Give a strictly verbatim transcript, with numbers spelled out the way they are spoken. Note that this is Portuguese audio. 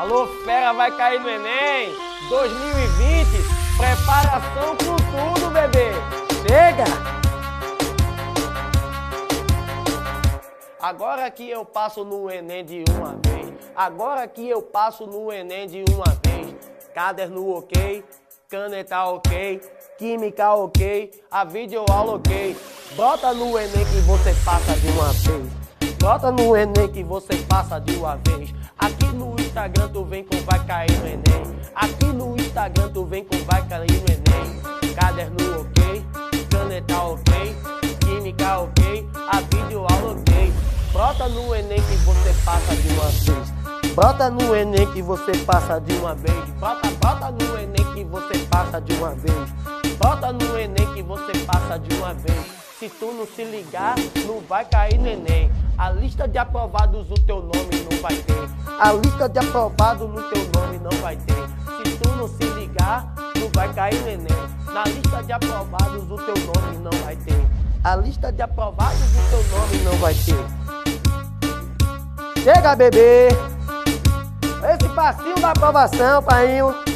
Alô, fera, vai cair no Enem! dois mil e vinte, preparação pro tudo, bebê! Chega! Agora que eu passo no Enem de uma vez, agora que eu passo no Enem de uma vez, caderno ok, caneta ok, química ok, a videoaula ok, brota no Enem que você passa de uma vez. Brota no Enem que você passa de uma vez. Aqui no Instagram tu vem com Vai Cair no Enem. Aqui no Instagram tu vem com Vai Cair no Enem. Caderno ok, caneta ok, química ok, a videoaula ok. Brota no Enem que você passa de uma vez. Brota no Enem que você passa de uma vez. Brota, brota no Enem que você passa de uma vez. Brota no Enem que você passa de uma vez. Se tu não se ligar, não vai cair no Enem. A lista de aprovados o teu nome não vai ter. A lista de aprovados no teu nome não vai ter. Se tu não se ligar, não vai cair no Enem. Na lista de aprovados o teu nome não vai ter. A lista de aprovados o teu nome não vai ter. Chega, bebê! Esse passinho da aprovação, painho.